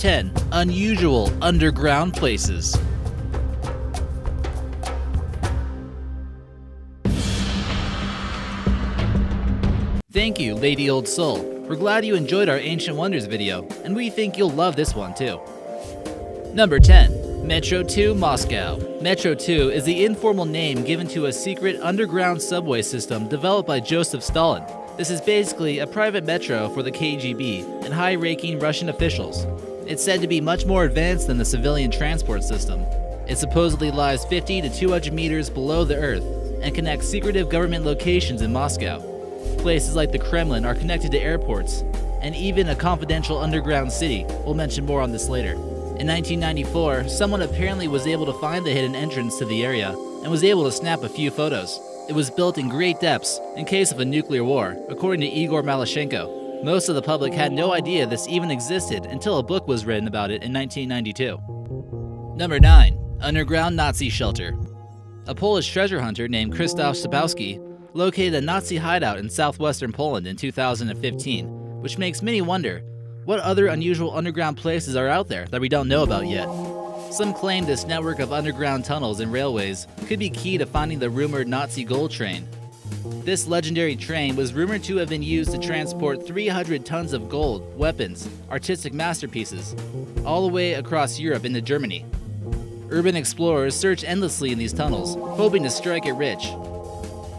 10 Unusual Underground Places. Thank you, Lady Old Soul. We're glad you enjoyed our Ancient Wonders video, and we think you'll love this one too. Number 10. Metro 2 Moscow. Metro 2 is the informal name given to a secret underground subway system developed by Joseph Stalin. This is basically a private metro for the KGB and high-ranking Russian officials. It's said to be much more advanced than the civilian transport system. It supposedly lies 50 to 200 meters below the earth and connects secretive government locations in Moscow. Places like the Kremlin are connected to airports, and even a confidential underground city. We'll mention more on this later. In 1994, someone apparently was able to find the hidden entrance to the area and was able to snap a few photos. It was built in great depths in case of a nuclear war, according to Igor Malashenko. Most of the public had no idea this even existed until a book was written about it in 1992. Number 9. Underground Nazi Shelter. A Polish treasure hunter named Krzysztof Szabowski located a Nazi hideout in southwestern Poland in 2015, which makes many wonder, what other unusual underground places are out there that we don't know about yet? Some claim this network of underground tunnels and railways could be key to finding the rumored Nazi gold train. This legendary train was rumored to have been used to transport 300 tons of gold, weapons, artistic masterpieces, all the way across Europe into Germany. Urban explorers search endlessly in these tunnels, hoping to strike it rich.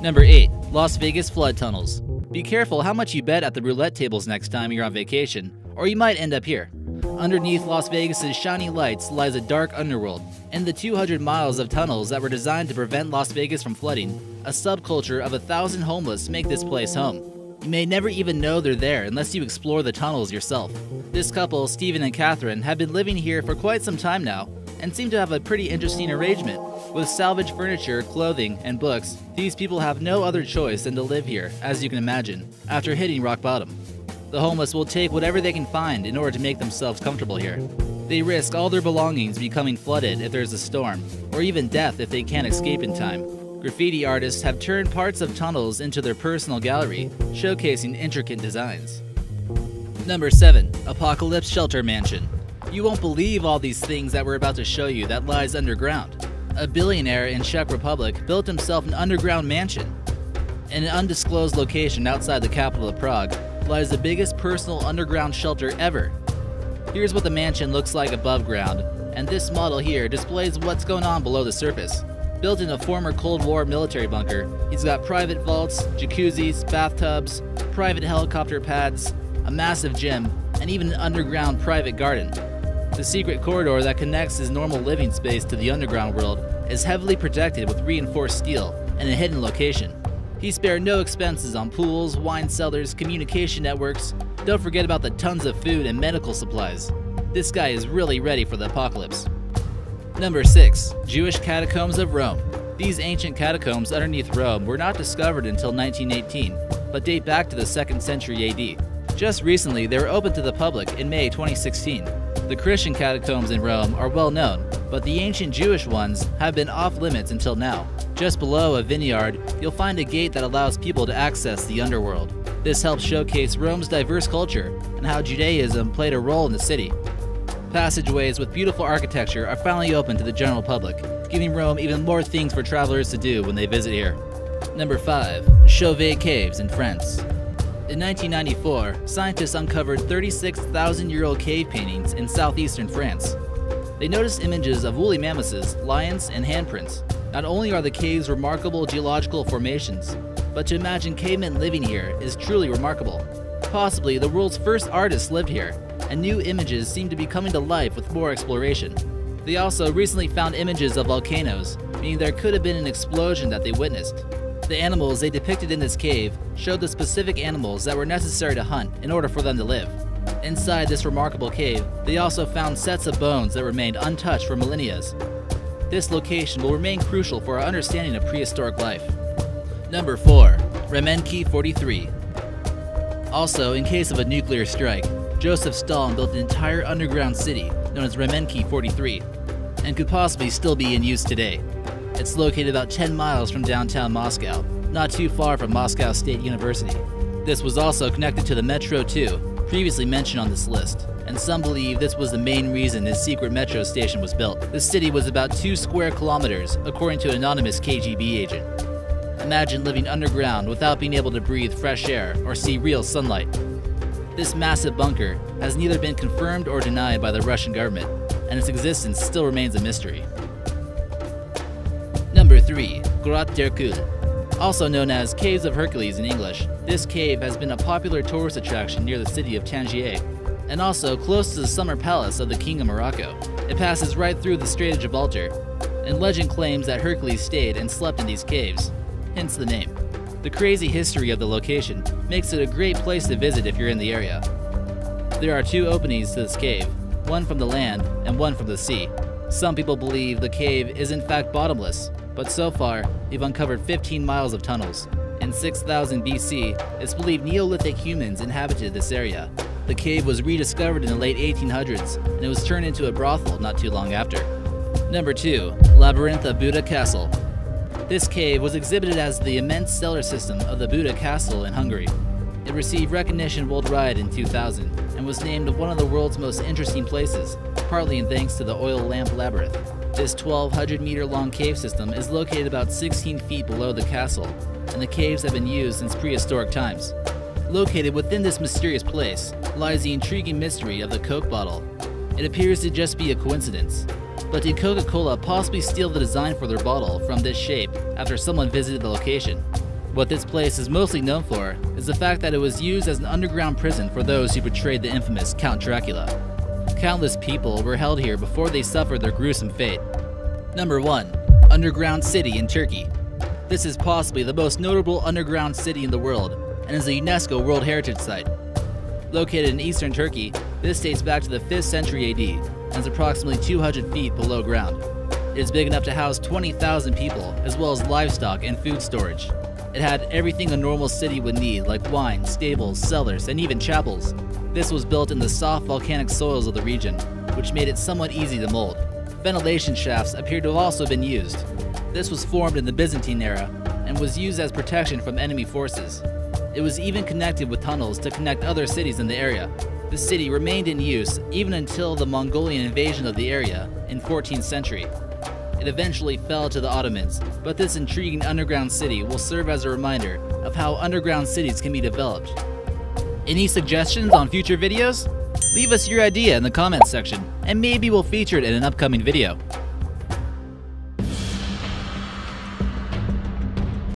Number 8. Las Vegas Flood Tunnels. Be careful how much you bet at the roulette tables next time you're on vacation, or you might end up here. Underneath Las Vegas's shiny lights lies a dark underworld, and the 200 miles of tunnels that were designed to prevent Las Vegas from flooding, a subculture of 1,000 homeless make this place home. You may never even know they're there unless you explore the tunnels yourself. This couple, Stephen and Catherine, have been living here for quite some time now, and seem to have a pretty interesting arrangement. With salvaged furniture, clothing, and books, these people have no other choice than to live here, as you can imagine, after hitting rock bottom. The homeless will take whatever they can find in order to make themselves comfortable here. They risk all their belongings becoming flooded if there's a storm, or even death if they can't escape in time. Graffiti artists have turned parts of tunnels into their personal gallery, showcasing intricate designs. Number 7. Apocalypse Shelter Mansion. You won't believe all these things that we're about to show you that lies underground. A billionaire in Czech Republic built himself an underground mansion. In an undisclosed location outside the capital of Prague lies the biggest personal underground shelter ever. Here's what the mansion looks like above ground, and this model here displays what's going on below the surface. Built in a former Cold War military bunker, he's got private vaults, jacuzzis, bathtubs, private helicopter pads, a massive gym, and even an underground private garden. The secret corridor that connects his normal living space to the underground world is heavily protected with reinforced steel and a hidden location. He spared no expenses on pools, wine cellars, communication networks. Don't forget about the tons of food and medical supplies. This guy is really ready for the apocalypse. Number 6. Jewish Catacombs of Rome. These ancient catacombs underneath Rome were not discovered until 1918, but date back to the 2nd century AD. Just recently, they were opened to the public in May 2016. The Christian catacombs in Rome are well known, but the ancient Jewish ones have been off limits until now. Just below a vineyard, you'll find a gate that allows people to access the underworld. This helps showcase Rome's diverse culture and how Judaism played a role in the city. Passageways with beautiful architecture are finally open to the general public, giving Rome even more things for travelers to do when they visit here. Number 5. Chauvet Caves in France. In 1994, scientists uncovered 36,000-year-old cave paintings in southeastern France. They noticed images of woolly mammoths, lions, and handprints. Not only are the caves remarkable geological formations, but to imagine cavemen living here is truly remarkable. Possibly the world's first artists lived here, and new images seem to be coming to life with more exploration. They also recently found images of volcanoes, meaning there could have been an explosion that they witnessed. The animals they depicted in this cave showed the specific animals that were necessary to hunt in order for them to live. Inside this remarkable cave, they also found sets of bones that remained untouched for millennia. This location will remain crucial for our understanding of prehistoric life. Number 4. Ramenki 43. Also, in case of a nuclear strike, Joseph Stalin built an entire underground city known as Ramenki 43, and could possibly still be in use today. It's located about 10 miles from downtown Moscow, not too far from Moscow State University. This was also connected to the Metro 2, previously mentioned on this list, and some believe this was the main reason his secret metro station was built. The city was about 2 square kilometers, according to an anonymous KGB agent. Imagine living underground without being able to breathe fresh air or see real sunlight. This massive bunker has neither been confirmed or denied by the Russian government, and its existence still remains a mystery. Number 3. Grotte d'Hercule. Also known as Caves of Hercules in English, this cave has been a popular tourist attraction near the city of Tangier, and also close to the summer palace of the King of Morocco. It passes right through the Strait of Gibraltar, and legend claims that Hercules stayed and slept in these caves, hence the name. The crazy history of the location makes it a great place to visit if you're in the area. There are 2 openings to this cave, one from the land and one from the sea. Some people believe the cave is in fact bottomless, but so far, we've uncovered 15 miles of tunnels. In 6000 BC, it's believed Neolithic humans inhabited this area. The cave was rediscovered in the late 1800s, and it was turned into a brothel not too long after. Number 2. Labyrinth of Buda Castle. This cave was exhibited as the immense cellar system of the Buda Castle in Hungary. It received recognition worldwide in 2000, and was named one of the world's most interesting places, partly in thanks to the oil lamp labyrinth. This 1,200-meter-long cave system is located about 16 feet below the castle, and the caves have been used since prehistoric times. Located within this mysterious place lies the intriguing mystery of the Coke bottle. It appears to just be a coincidence, but did Coca-Cola possibly steal the design for their bottle from this shape after someone visited the location? What this place is mostly known for is the fact that it was used as an underground prison for those who betrayed the infamous Count Dracula. Countless people were held here before they suffered their gruesome fate. Number 1. Underground City in Turkey. This is possibly the most notable underground city in the world, and is a UNESCO World Heritage Site. Located in eastern Turkey, this dates back to the 5th century AD, and is approximately 200 feet below ground. It is big enough to house 20,000 people, as well as livestock and food storage. It had everything a normal city would need, like wine, stables, cellars, and even chapels. This was built in the soft volcanic soils of the region, which made it somewhat easy to mold. Ventilation shafts appear to have also been used. This was formed in the Byzantine era and was used as protection from enemy forces. It was even connected with tunnels to connect other cities in the area. The city remained in use even until the Mongolian invasion of the area in 14th century. It eventually fell to the Ottomans, but this intriguing underground city will serve as a reminder of how underground cities can be developed. Any suggestions on future videos? Leave us your idea in the comments section, and maybe we'll feature it in an upcoming video.